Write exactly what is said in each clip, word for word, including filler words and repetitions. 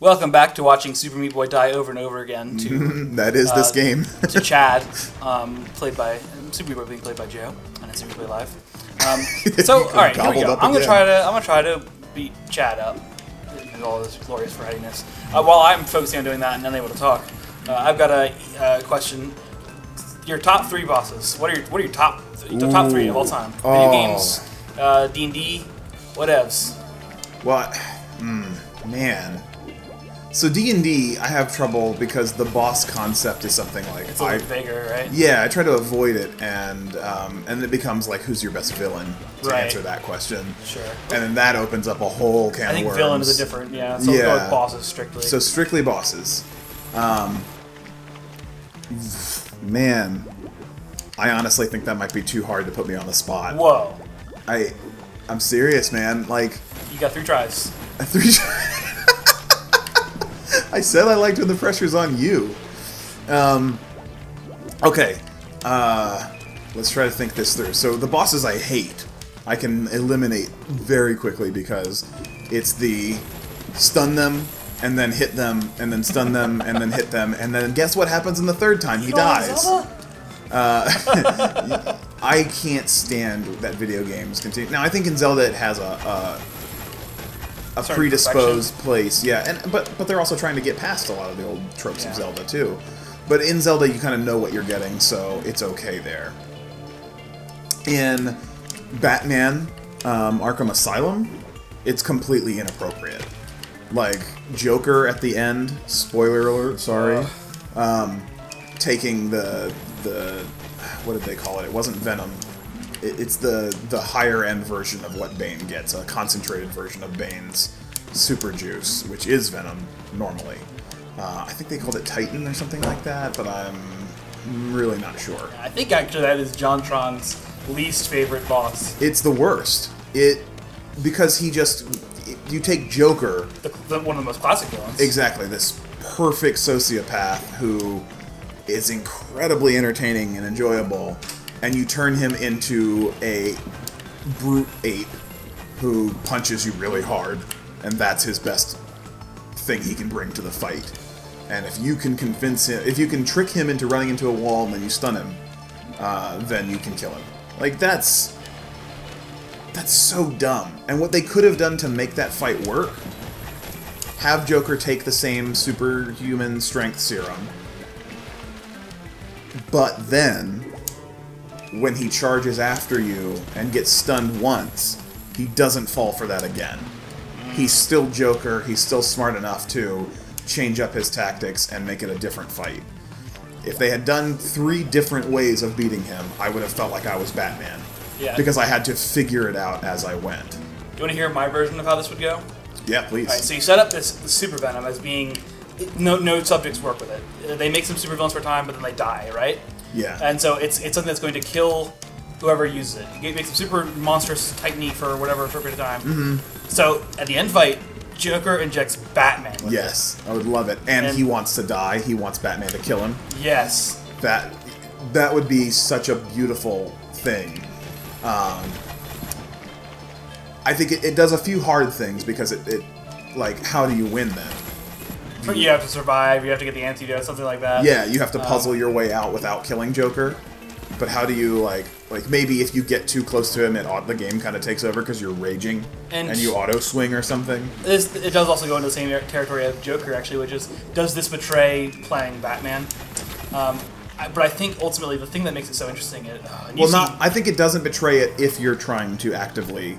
Welcome back to watching Super Meat Boy die over and over again. To that is uh, this game. To Chad, um, played by Super Meat Boy being played by Joe, and it's Super Meat Boy Live. Um, so all right, here we go. I'm gonna again. try to I'm gonna try to beat Chad up with all this glorious frattiness. Uh, while I'm focusing on doing that and unable to talk, uh, I've got a uh, question. Your top three bosses. What are your What are your top th the top three of all time? Video oh. games, uh, D and D, whatevs. What? Mm, man. So D and D, I have trouble because the boss concept is something like it's a little I, bigger, right? Yeah, I try to avoid it, and um, and it becomes like, who's your best villain to right. answer that question. Sure. And then that opens up a whole can I of worms. I think villains is a different, yeah. So yeah. We'll go with bosses strictly. So strictly bosses. Um, man, I honestly think that might be too hard to put me on the spot. Whoa. I, I'm serious, man. Like. You got three tries. Three tries. I said I liked when the pressure's on you. Um, okay, uh, let's try to think this through. So the bosses I hate, I can eliminate very quickly because it's the stun them, and then hit them, and then stun them, and then hit them, and then guess what happens in the third time? He dies. Uh, I can't stand that video games continue. Now I think in Zelda it has a... a A predisposed perfection. place, yeah, and but but they're also trying to get past a lot of the old tropes yeah. of Zelda too. But in Zelda, you kind of know what you're getting, so it's okay there. In Batman, um, Arkham Asylum, it's completely inappropriate. Like Joker at the end, spoiler alert, sorry, um, taking the the what did they call it? It wasn't Venom. It's the the higher end version of what Bane gets, a concentrated version of Bane's super juice, which is Venom normally. Uh, I think they called it Titan or something like that, but I'm really not sure. I think actually that is JonTron's least favorite boss. It's the worst. It because he just it, you take Joker, the, the, one of the most classic ones. Exactly, this perfect sociopath who is incredibly entertaining and enjoyable. And you turn him into a brute ape who punches you really hard, and that's his best thing he can bring to the fight. And if you can convince him, if you can trick him into running into a wall and then you stun him, uh, then you can kill him. Like, that's... that's so dumb. And what they could have done to make that fight work, have Joker take the same superhuman strength serum, but then... when he charges after you and gets stunned once, he doesn't fall for that again. He's still Joker, he's still smart enough to change up his tactics and make it a different fight. If they had done three different ways of beating him, I would have felt like I was Batman. Yeah. Because I had to figure it out as I went. Do you want to hear my version of how this would go? Yeah, please. Alright, so you set up this Super Venom as being... No, no subjects work with it. They make some super villains for a time, but then they die, right? Yeah. And so it's it's something that's going to kill whoever uses it. It makes a super monstrous technique for whatever for a period of time. Mm-hmm. So at the end fight, Joker injects Batman. With yes, it. I would love it. And, and he wants to die. He wants Batman to kill him. Yes. That that would be such a beautiful thing. Um, I think it, it does a few hard things because it, it like how do you win then? You have to survive, you have to get the antidote, something like that. Yeah, you have to puzzle um, your way out without killing Joker. But how do you, like, like maybe if you get too close to him, it, the game kind of takes over because you're raging and, and you auto-swing or something? This, it does also go into the same territory of Joker, actually, which is, does this betray playing Batman? Um, I, but I think, ultimately, the thing that makes it so interesting is... Uh, well, not, I think it doesn't betray it if you're trying to actively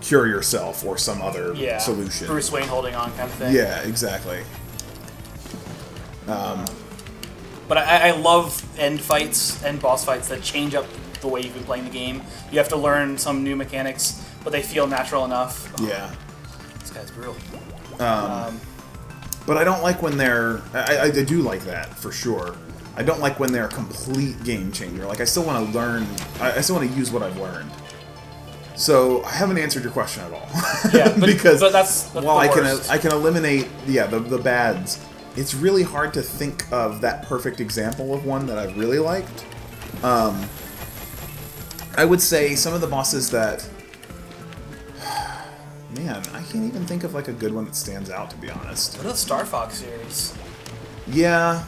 cure yourself or some other yeah, solution. Bruce Wayne holding on kind of thing. Yeah, exactly. Um, but I, I love end fights and boss fights that change up the way you've been playing the game. You have to learn some new mechanics, but they feel natural enough. Oh, yeah. This guy's brutal. Um, um, but I don't like when they're... I, I, I do like that, for sure. I don't like when they're a complete game changer. Like, I still want to learn... I, I still want to use what I've learned. So, I haven't answered your question at all. Yeah, but, because but that's, that's while I can, I can eliminate yeah the, the bads... It's really hard to think of that perfect example of one that I really liked. Um, I would say some of the bosses that... Man, I can't even think of like a good one that stands out, to be honest. What about the Star Fox series? Yeah.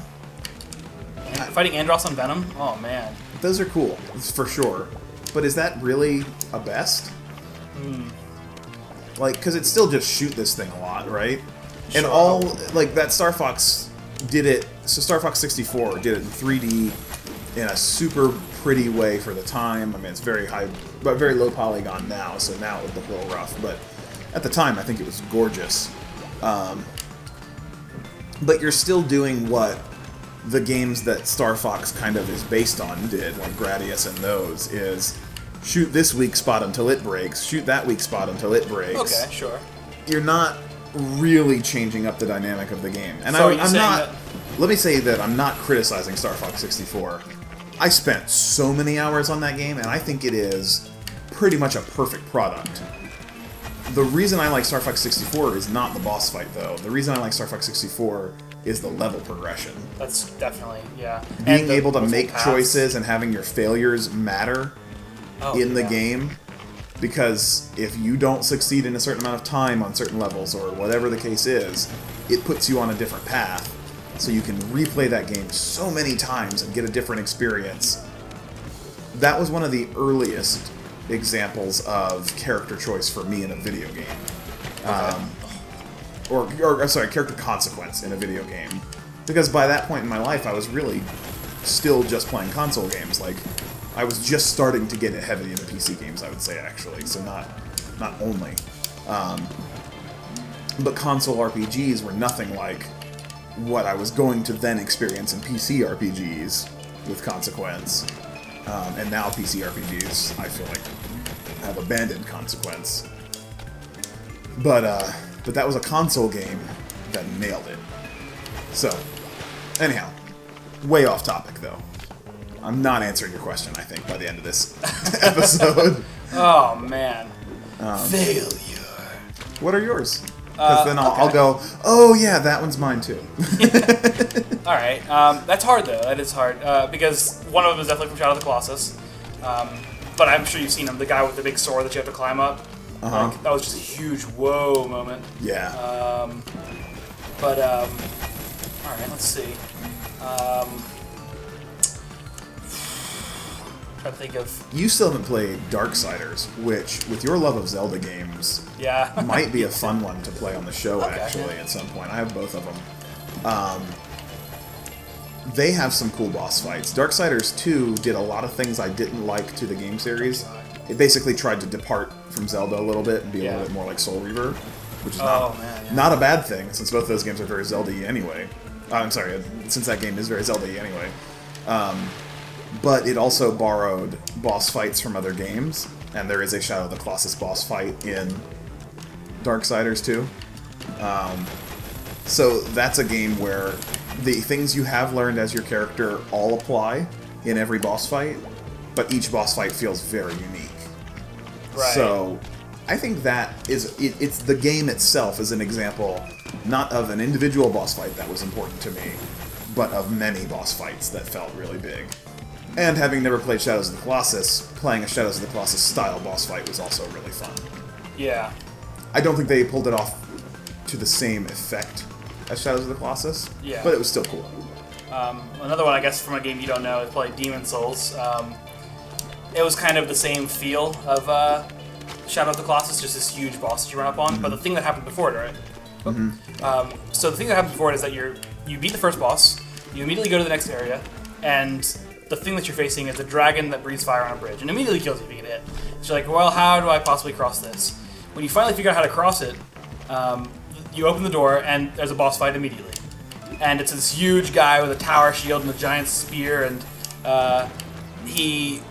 And fighting Andross on Venom? Oh, man. Those are cool, for sure. But is that really a best? Mm. Like, because it's still just shoot this thing a lot, right? Sure. And all, like, that Star Fox did it, so Star Fox sixty-four did it in three D in a super pretty way for the time. I mean, it's very high, but very low polygon now, so now it would look a little rough. But at the time, I think it was gorgeous. Um, but you're still doing what the games that Star Fox kind of is based on did, like Gradius and those, is shoot this weak spot until it breaks, shoot that weak spot until it breaks. Okay, sure. You're not really changing up the dynamic of the game. And so I, I'm not... That... Let me say that I'm not criticizing Star Fox sixty-four. I spent so many hours on that game, and I think it is pretty much a perfect product. The reason I like Star Fox sixty-four is not the boss fight, though. The reason I like Star Fox sixty-four is the level progression. That's definitely, yeah. Being and the, able to make paths. choices and having your failures matter oh, in the yeah. game, because if you don't succeed in a certain amount of time on certain levels, or whatever the case is, it puts you on a different path, so you can replay that game so many times and get a different experience. That was one of the earliest examples of character choice for me in a video game. Okay. Um, or, or, sorry, character consequence in a video game. Because by that point in my life, I was really still just playing console games. Like, I was just starting to get it heavy into P C games, I would say, actually. So not, not only. Um, but console R P Gs were nothing like what I was going to then experience in P C R P Gs with consequence. Um, and now P C R P Gs, I feel like, have abandoned consequence. But, uh... But that was a console game that nailed it. So, anyhow, way off topic though. I'm not answering your question, I think, by the end of this episode. Oh man, um, failure. What are yours? Because uh, then I'll, okay. I'll go. Oh yeah, that one's mine too. All right, um, that's hard though. That is hard uh, because one of them is definitely from Shadow of the Colossus. Um, but I'm sure you've seen him—the guy with the big sword that you have to climb up. Uh-huh. Like, that was just a huge whoa moment. Yeah. Um, but, um, alright, let's see. Um, I'm trying to think of... You still haven't played Darksiders, which, with your love of Zelda games, yeah. might be a fun one to play on the show, okay, actually, yeah. at some point. I have both of them. Um, they have some cool boss fights. Darksiders two did a lot of things I didn't like to the game series. It basically tried to depart from Zelda a little bit and be yeah. a little bit more like Soul Reaver, which is oh, not, man, yeah. not a bad thing, since both of those games are very Zelda-y anyway. Oh, I'm sorry, since that game is very Zelda-y anyway. Um, but it also borrowed boss fights from other games, and there is a Shadow of the Colossus boss fight in Darksiders two. Um, so that's a game where the things you have learned as your character all apply in every boss fight, but each boss fight feels very unique. Right. So, I think that is, it, it's the game itself is an example, not of an individual boss fight that was important to me, but of many boss fights that felt really big. And having never played Shadows of the Colossus, playing a Shadows of the Colossus style boss fight was also really fun. Yeah. I don't think they pulled it off to the same effect as Shadows of the Colossus, yeah. but it was still cool. Um, another one, I guess, from a game you don't know is probably Demon Souls. Um, It was kind of the same feel of uh, Shadow of the Colossus, just this huge boss that you run up on. Mm-hmm. But the thing that happened before it, right? Mm-hmm. um, so the thing that happened before it is that you're you beat the first boss, you immediately go to the next area, and the thing that you're facing is a dragon that breathes fire on a bridge and immediately kills you if you get hit. So you're like, well, how do I possibly cross this? When you finally figure out how to cross it, um, you open the door and there's a boss fight immediately, and it's this huge guy with a tower shield and a giant spear, and uh, he.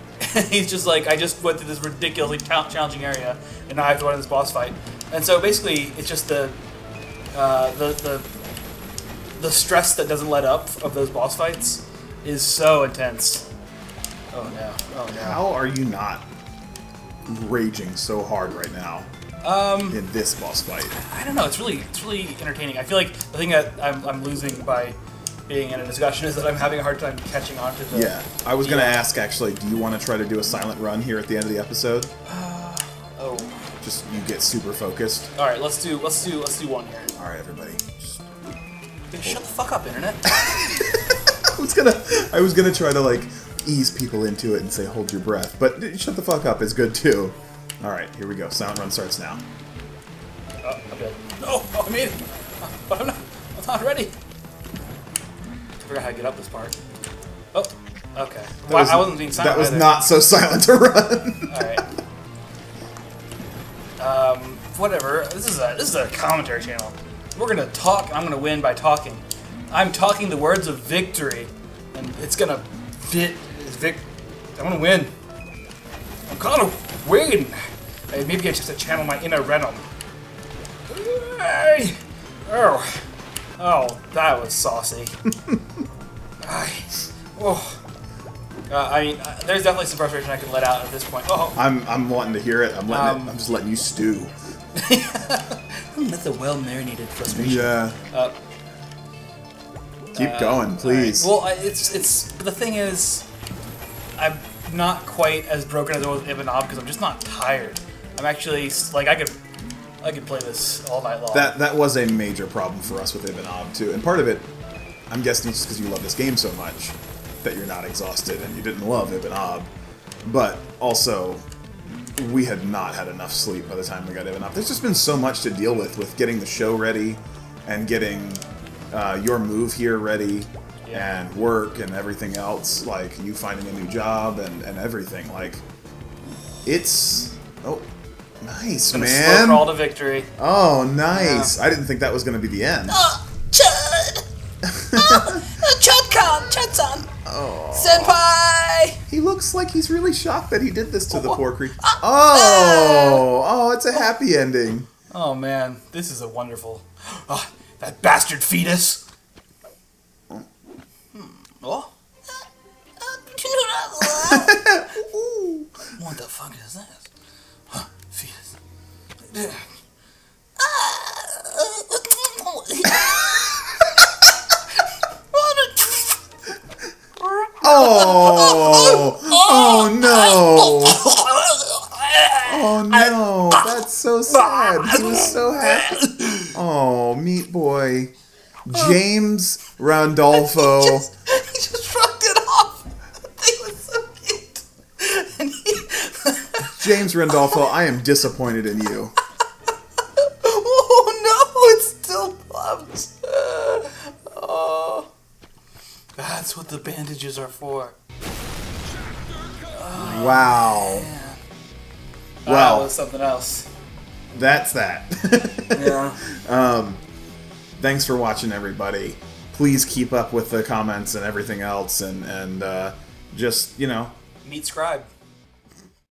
He's just like, I just went through this ridiculously challenging area, and now I have to run this boss fight. And so basically, it's just the, uh, the the the stress that doesn't let up of those boss fights is so intense. Oh no! Oh no! How are you not raging so hard right now? Um, in this boss fight, I don't know. It's really it's really entertaining. I feel like the thing that I'm, I'm losing by being in a discussion is that I'm having a hard time catching on to the... Yeah, I was going to ask, actually, do you want to try to do a silent run here at the end of the episode? Uh, oh. Just you get super focused. All right, let's do let's do let's do one here. All right, everybody. Just... Dude, shut the fuck up, internet. I was gonna I was gonna try to like ease people into it and say hold your breath, but shut the fuck up is good too. All right, here we go. Sound run starts now. Uh, okay. No, oh, I made it, but I'm not. I'm not ready. I forgot how to get up this part. Oh, okay. That well, was, I wasn't being silent. That was either. Not so silent to run. All right. Um, whatever. This is a this is a commentary channel. We're gonna talk. I'm gonna win by talking. I'm talking the words of victory, and it's gonna fit. Vic, I'm gonna win. I'm gonna win. Uh, maybe I just have to channel my inner Venom. Oh, oh, that was saucy. I, oh, uh, I mean, uh, there's definitely some frustration I can let out at this point. Oh, I'm, I'm wanting to hear it. I'm letting um, it. I'm just letting you stew. That's a well-marinated frustration. Yeah. Uh, Keep uh, going, please. Right. Well, I, it's, it's. The thing is, I'm not quite as broken as I was with Ibn Ab because I'm just not tired. I'm actually like I could. I could play this all night long. That that was a major problem for us with Ibn Ab too, and part of it, I'm guessing, is because you love this game so much that you're not exhausted and you didn't love Ibn Ab, but also we had not had enough sleep by the time we got Ibn Ab. There's just been so much to deal with with getting the show ready and getting uh, your move here ready, yeah. And work and everything else, like you finding a new job and and everything. Like it's oh. Nice, man. Slow crawl to victory. Oh, nice. Yeah. I didn't think that was going to be the end. Oh, Chad! Oh, Chad-con! Chad-san! Oh. Senpai! He looks like he's really shocked that he did this to oh. the poor creature. Oh! Oh, oh it's a oh. happy ending. Oh, man. This is a wonderful... Oh, that bastard fetus! Hmm. Oh? What the fuck is that? Oh! Oh no! Oh no! That's so sad. He was so happy. Oh, Meat Boy, James Randolfo. He just, he just shrugged it off. It was so cute. And he... James Randolfo, I am disappointed in you. What the bandages are for. Oh, wow. Man. Wow. That's something else. That's that. Yeah. Um, thanks for watching, everybody. Please keep up with the comments and everything else, and, and uh, just, you know. Meet Scribe.